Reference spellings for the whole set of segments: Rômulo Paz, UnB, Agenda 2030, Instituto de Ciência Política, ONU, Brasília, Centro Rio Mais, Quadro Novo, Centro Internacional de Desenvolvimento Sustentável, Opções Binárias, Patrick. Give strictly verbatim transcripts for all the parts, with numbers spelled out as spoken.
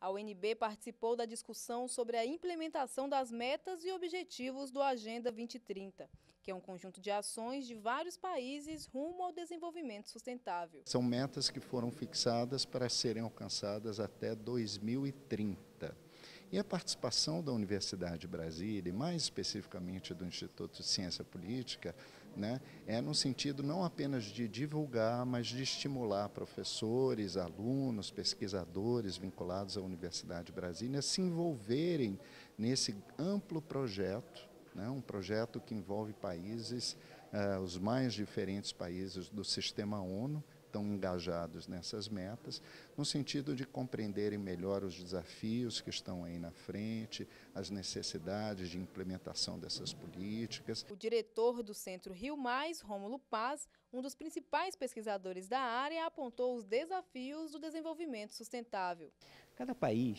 A U N B participou da discussão sobre a implementação das metas e objetivos do Agenda vinte trinta, que é um conjunto de ações de vários países rumo ao desenvolvimento sustentável. São metas que foram fixadas para serem alcançadas até dois mil e trinta. E a participação da Universidade de Brasília, e mais especificamente do Instituto de Ciência Política, né, é no sentido não apenas de divulgar, mas de estimular professores, alunos, pesquisadores vinculados à Universidade de Brasília a se envolverem nesse amplo projeto, né, um projeto que envolve países, uh, os mais diferentes países do sistema ONU, estão engajados nessas metas, no sentido de compreenderem melhor os desafios que estão aí na frente, as necessidades de implementação dessas políticas. O diretor do Centro Rio Mais, Rômulo Paz, um dos principais pesquisadores da área, apontou os desafios do desenvolvimento sustentável. Cada país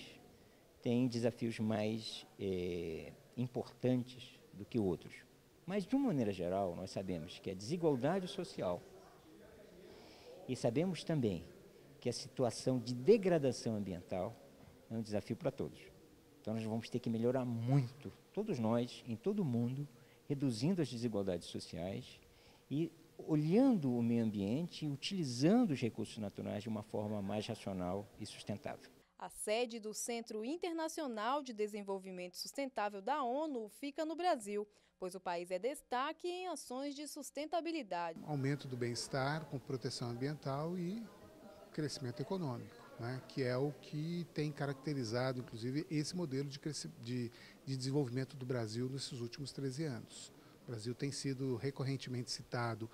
tem desafios mais é, importantes do que outros, mas de uma maneira geral nós sabemos que a desigualdade social, e sabemos também que a situação de degradação ambiental é um desafio para todos. Então nós vamos ter que melhorar muito, todos nós, em todo o mundo, reduzindo as desigualdades sociais e olhando o meio ambiente e utilizando os recursos naturais de uma forma mais racional e sustentável. A sede do Centro Internacional de Desenvolvimento Sustentável da ONU fica no Brasil, pois o país é destaque em ações de sustentabilidade. Aumento do bem-estar com proteção ambiental e crescimento econômico, né, que é o que tem caracterizado, inclusive, esse modelo de, de, de desenvolvimento do Brasil nesses últimos treze anos. O Brasil tem sido recorrentemente citado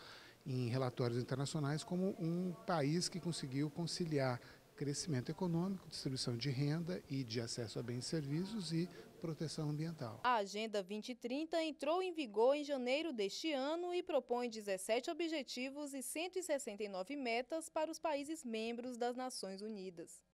em relatórios internacionais como um país que conseguiu conciliar crescimento econômico, distribuição de renda e de acesso a bens e serviços e proteção ambiental. A Agenda vinte trinta entrou em vigor em janeiro deste ano e propõe dezessete objetivos e cento e sessenta e nove metas para os países membros das Nações Unidas.